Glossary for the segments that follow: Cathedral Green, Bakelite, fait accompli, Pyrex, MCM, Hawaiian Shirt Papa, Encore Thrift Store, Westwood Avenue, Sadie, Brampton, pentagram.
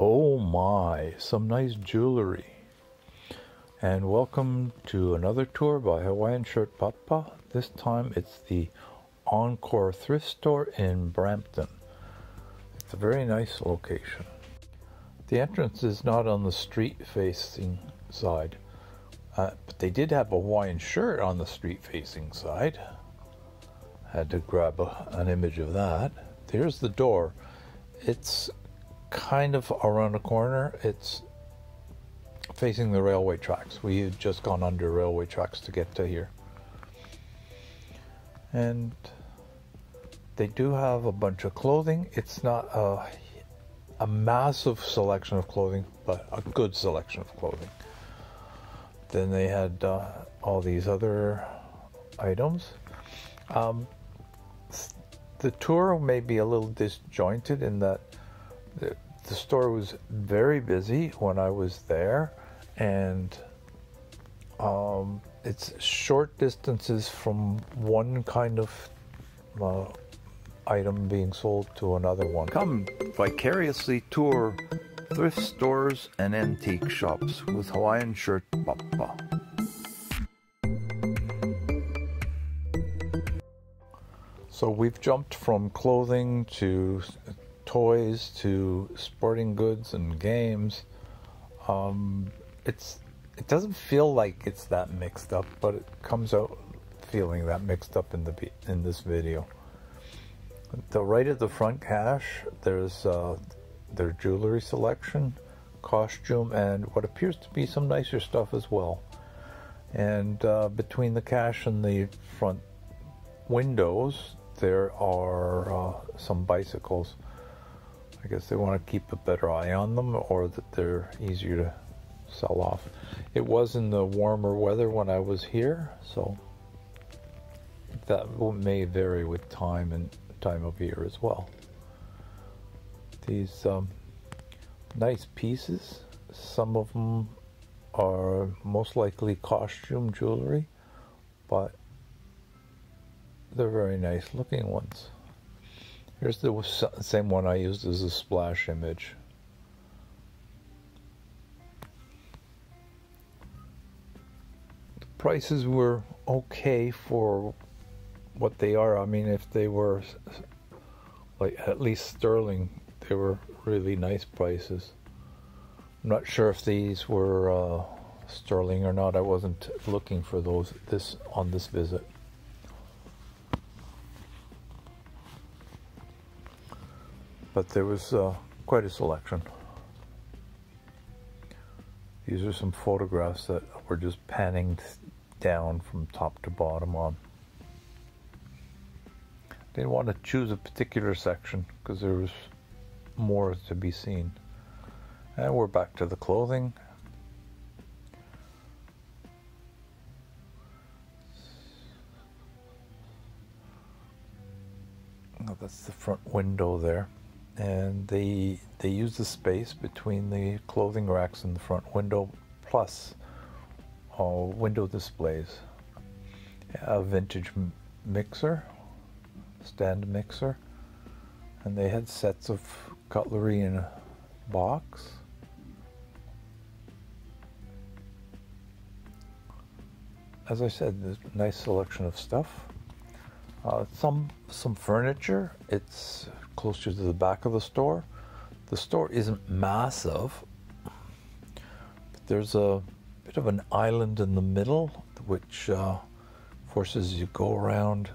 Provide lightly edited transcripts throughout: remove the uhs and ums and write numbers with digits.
Oh my, some nice jewelry. And welcome to another tour by Hawaiian Shirt Papa. This time it's the Encore Thrift Store in Brampton. It's a very nice location. The entrance is not on the street facing side, but they did have a Hawaiian shirt on the street facing side. Had to grab an image of that. There's the door. It's kind of around a corner. It's facing the railway tracks. We had just gone under railway tracks to get to here. And they do have a bunch of clothing. It's not a massive selection of clothing, but a good selection of clothing. Then they had all these other items. The tour may be a little disjointed in that the store was very busy when I was there, and it's short distances from one kind of item being sold to another one. Come vicariously tour thrift stores and antique shops with Hawaiian Shirt Papa. So we've jumped from clothing to toys to sporting goods and games. It doesn't feel like it's that mixed up, but it comes out feeling that mixed up in this video. Right at the front cash, there's their jewelry selection, costume, and what appears to be some nicer stuff as well. And between the cash and the front windows, there are some bicycles. I guess they want to keep a better eye on them, or that they're easier to sell off. It was in the warmer weather when I was here, so that may vary with time and time of year as well. These nice pieces, some of them are most likely costume jewelry, but they're very nice looking ones. Here's the same one I used as a splash image. The prices were okay for what they are. I mean, if they were like at least sterling, they were really nice prices. I'm not sure if these were sterling or not. I wasn't looking for those on this visit. But there was quite a selection. These are some photographs that were just panning down from top to bottom on. Didn't want to choose a particular section because there was more to be seen. And we're back to the clothing. Oh, that's the front window there. And they use the space between the clothing racks and the front window, plus window displays. A vintage mixer, stand mixer, and they had sets of cutlery in a box. As I said, there's a nice selection of stuff. Some furniture. It's closer to the back of the store. The store isn't massive, but there's a bit of an island in the middle, which forces you go around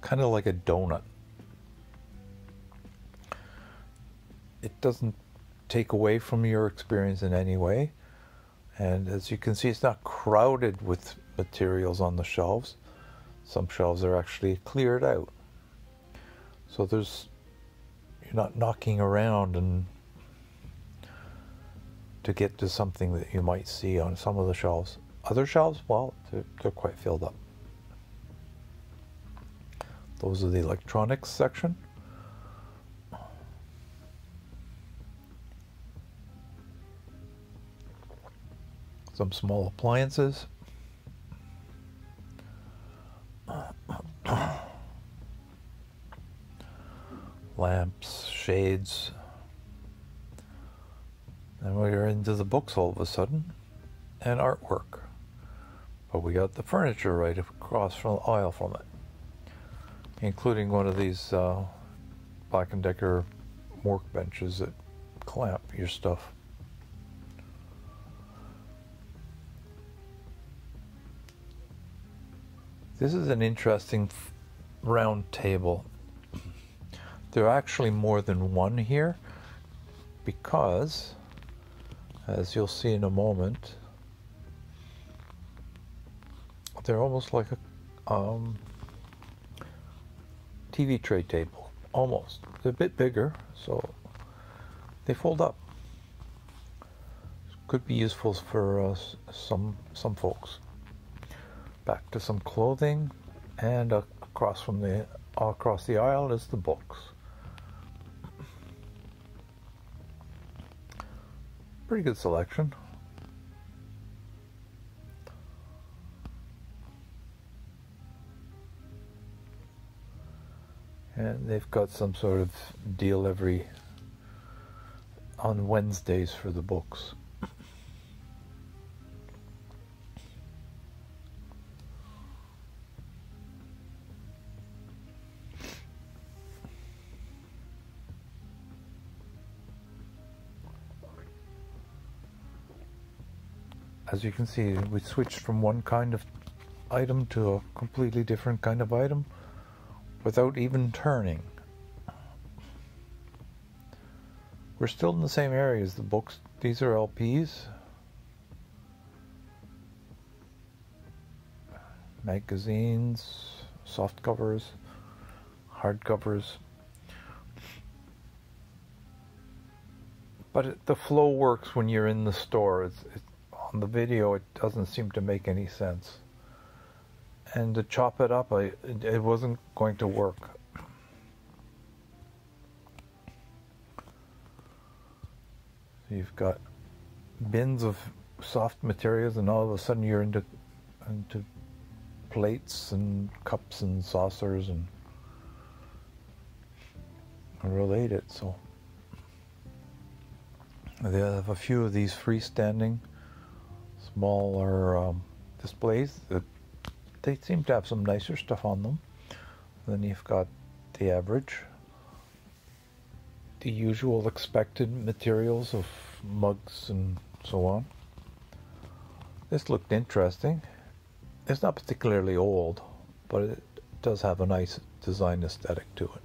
kind of like a donut. It doesn't take away from your experience in any way. And as you can see, it's not crowded with materials on the shelves. Some shelves are actually cleared out, so you're not knocking around and to get to something that you might see on some of the shelves. Other shelves, well, they're quite filled up. Those are the electronics section. Some small appliances. Lamps, shades, Then we are into the books all of a sudden, and artwork. But we got the furniture right across from the aisle from it, including one of these Black & Decker workbenches that clamp your stuff. This is an interesting round table. There are actually more than one here because, as you'll see in a moment, they're almost like a TV tray table, almost. They're a bit bigger, so they fold up. Could be useful for some folks. Back to some clothing, and across the aisle is the books. Pretty good selection. And they've got some sort of deal every on Wednesdays for the books. As you can see, we switched from one kind of item to a completely different kind of item without even turning. We're still in the same area as the books. These are LPs, magazines, soft covers, hard covers. But the flow works when you're in the store. On the video, it doesn't seem to make any sense. And to chop it up, it wasn't going to work. So you've got bins of soft materials, and all of a sudden you're into plates and cups and saucers and related. So they have a few of these freestanding smaller displays that they seem to have some nicer stuff on them. Then you've got the average, the usual expected materials of mugs and so on. This looked interesting. It's not particularly old, but it does have a nice design aesthetic to it.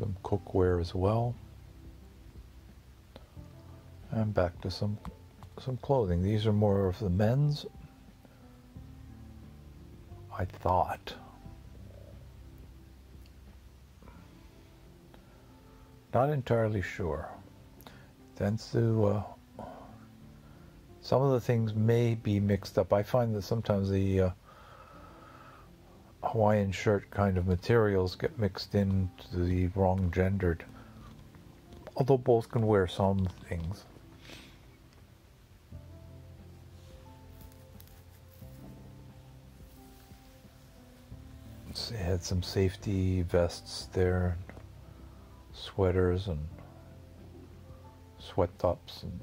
Some cookware as well, and back to some clothing. These are more of the men's, I thought. Not entirely sure. Tends to some of the things may be mixed up. I find that sometimes the Hawaiian shirt kind of materials get mixed into the wrong gendered, although both can wear some things. They had some safety vests there, sweaters and sweat tops and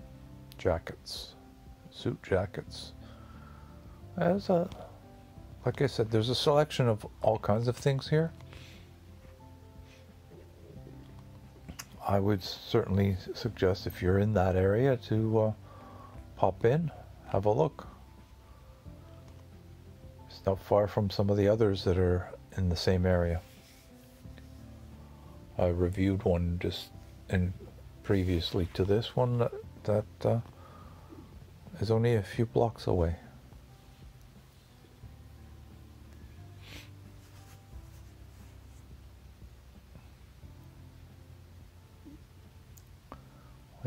jackets, suit jackets. Like I said, there's a selection of all kinds of things here. I would certainly suggest, if you're in that area, to pop in, have a look. It's not far from some of the others that are in the same area. I reviewed one just previously to this one that is only a few blocks away.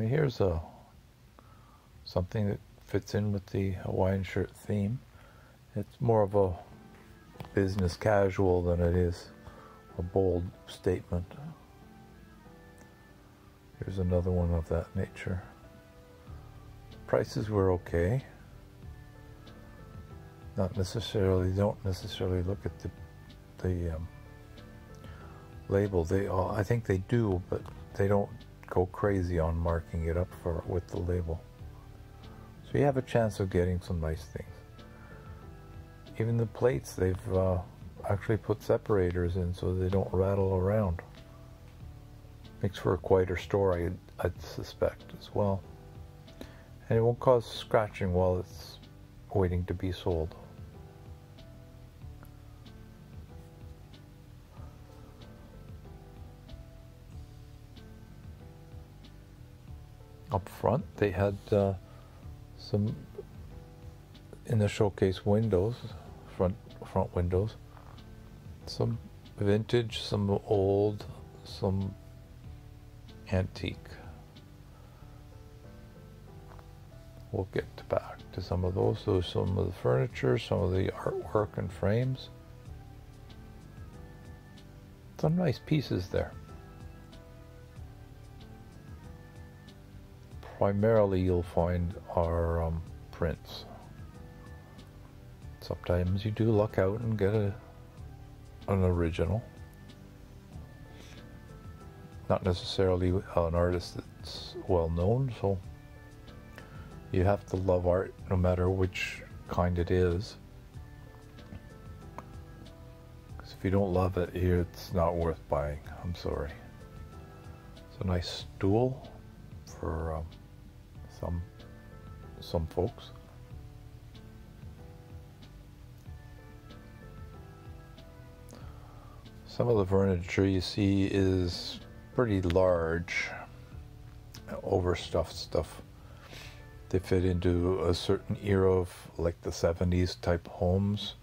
Here's something that fits in with the Hawaiian shirt theme. It's more of a business casual than it is a bold statement. Here's another one of that nature. Prices were okay. don't necessarily look at the label. I think they do, but they don't go crazy on marking it up with the label. So you have a chance of getting some nice things. Even the plates, they've actually put separators in so they don't rattle around. Makes for a quieter store, I'd suspect, as well. And it won't cause scratching while it's waiting to be sold. Up front, they had some, in the showcase windows, front windows, some vintage, some old, some antique. We'll get back to some of those. So some of the furniture, some of the artwork and frames. Some nice pieces there. Primarily you'll find our prints. Sometimes you do luck out and get an original. Not necessarily an artist that's well known, so you have to love art no matter which kind it is. Because if you don't love it here, it's not worth buying. I'm sorry. It's a nice stool for some folks. Some of the furniture you see is pretty large, overstuffed stuff. They fit into a certain era of like the 70s type homes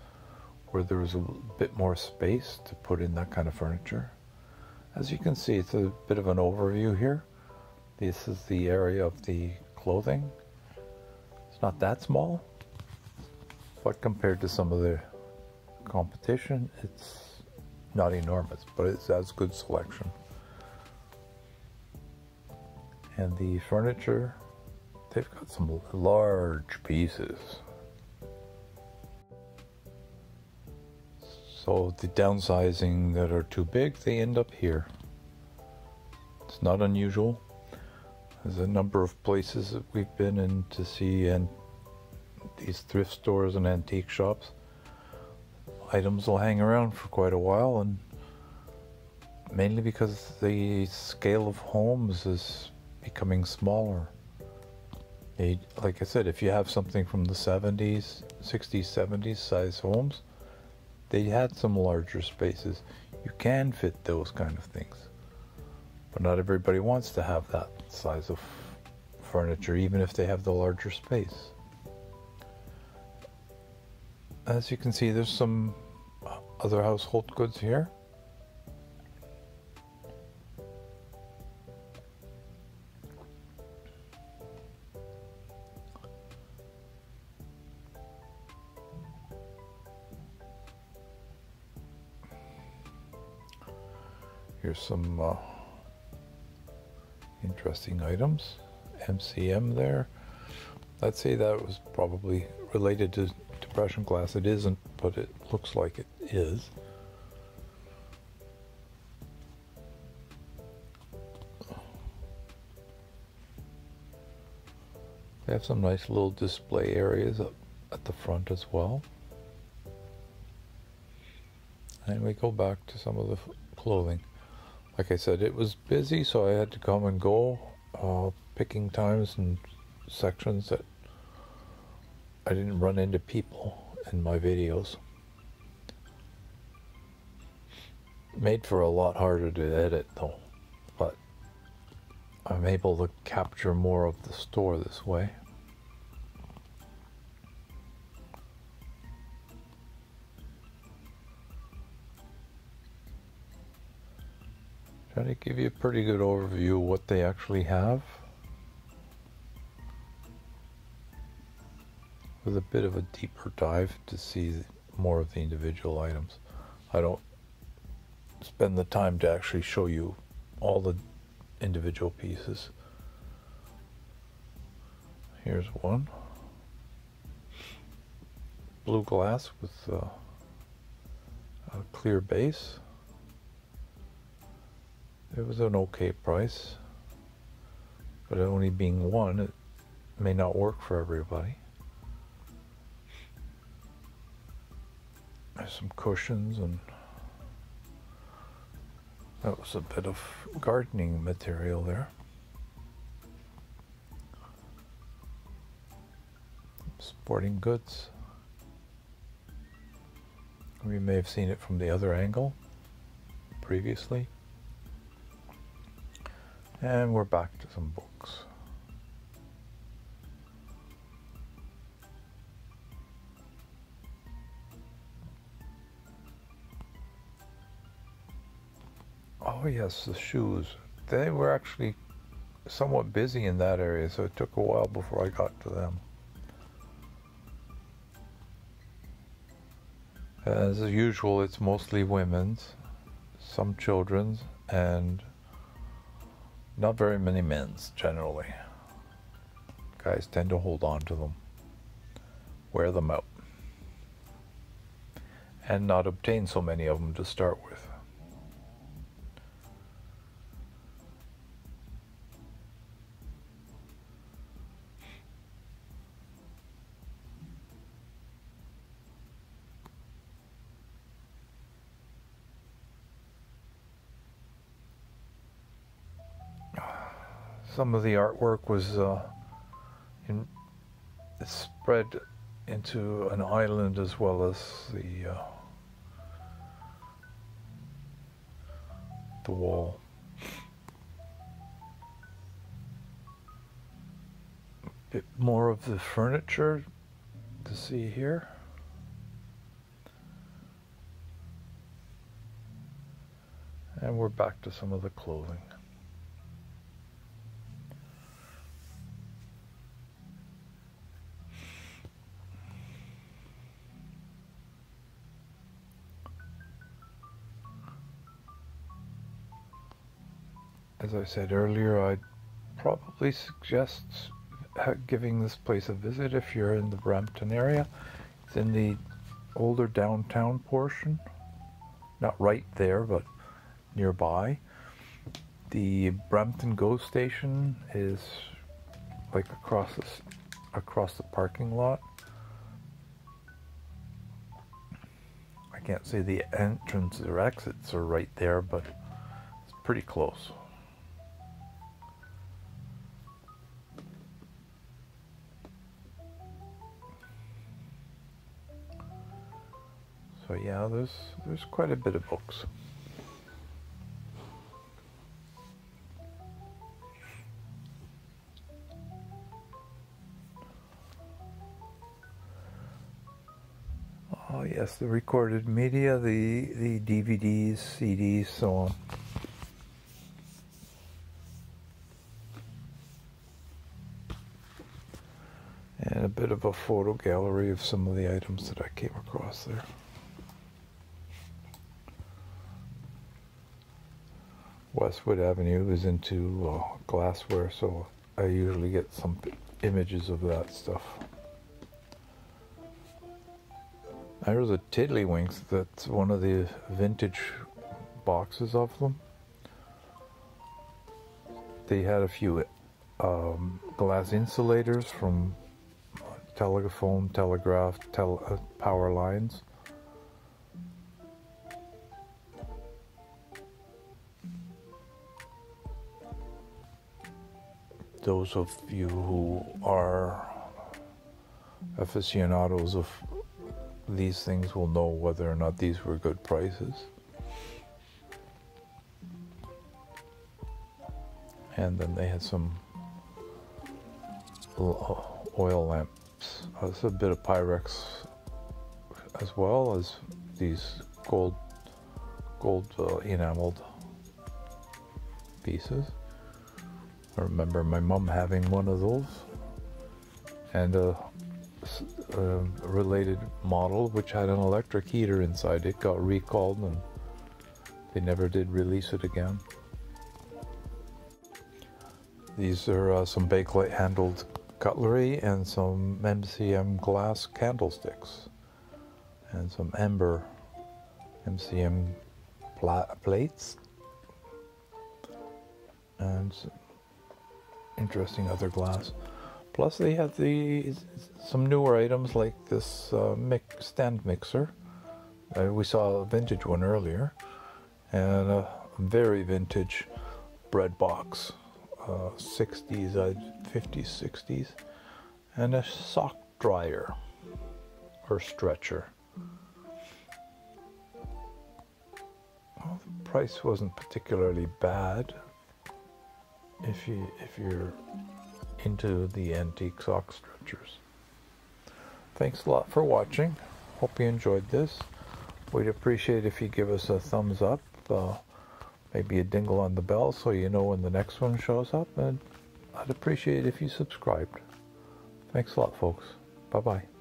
where there was a bit more space to put in that kind of furniture. As you can see, it's a bit of an overview here. This is the area of the clothing. It's not that small, but compared to some of the competition, it's not enormous, but it has good selection. And the furniture, they've got some large pieces. So the downsizing that are too big, they end up here. It's not unusual. There's a number of places that we've been in to see, and these thrift stores and antique shops. Items will hang around for quite a while, and mainly because the scale of homes is becoming smaller. Like I said, if you have something from the 70s, 60s, 70s size homes, they had some larger spaces. You can fit those kind of things. But not everybody wants to have that size of furniture, even if they have the larger space. As you can see, there's some other household goods here. Here's some interesting items. MCM there. I'd say that was probably related to depression glass. It isn't, but it looks like it is. They have some nice little display areas up at the front as well. And we go back to some of the clothing. Like I said, it was busy, so I had to come and go, picking times and sections that I didn't run into people in my videos. Made for a lot harder to edit though, but I'm able to capture more of the store this way. Trying to give you a pretty good overview of what they actually have, with a bit of a deeper dive to see more of the individual items. I don't spend the time to actually show you all the individual pieces. Here's one. blue glass with a clear base. It was an okay price, but only being one, it may not work for everybody. There's some cushions, and that was a bit of gardening material there. Sporting goods. We may have seen it from the other angle previously. And we're back to some books. Oh yes, the shoes. They were actually somewhat busy in that area, so it took a while before I got to them. As usual, it's mostly women's, some children's, and not very many men's, generally. Guys tend to hold on to them, wear them out, and not obtain so many of them to start with. Some of the artwork was spread into an island, as well as the wall. A bit more of the furniture to see here. And we're back to some of the clothing. As I said earlier, I'd probably suggest giving this place a visit if you're in the Brampton area. It's in the older downtown portion, not right there, but nearby. The Brampton GO station is like across the parking lot. I can't say the entrance or exits are right there, but it's pretty close. So yeah, there's quite a bit of books. Oh yes, the recorded media, the DVDs, CDs, so on. And a bit of a photo gallery of some of the items that I came across there. Westwood Avenue is into glassware, so I usually get some images of that stuff. There's a Tiddlywinks, that's one of the vintage boxes of them. They had a few glass insulators from telephone, telegraph, power lines. Those of you who are aficionados of these things will know whether or not these were good prices. And then they had some oil lamps. That's a bit of Pyrex, as well as these gold enameled pieces. I remember my mom having one of those, and a related model which had an electric heater inside. It got recalled and they never did release it again. These are some Bakelite handled cutlery and some MCM glass candlesticks. and some amber MCM plates and interesting other glass. Plus they have some newer items like this stand mixer. We saw a vintage one earlier, and a very vintage bread box, 50s, 60s, and a sock dryer or stretcher. Well, the price wasn't particularly bad if you're into the antique sock stretchers. Thanks a lot for watching. Hope you enjoyed this. We'd appreciate if you give us a thumbs up, maybe a dingle on the bell so you know when the next one shows up, and I'd appreciate it if you subscribed. Thanks a lot, folks. Bye-bye.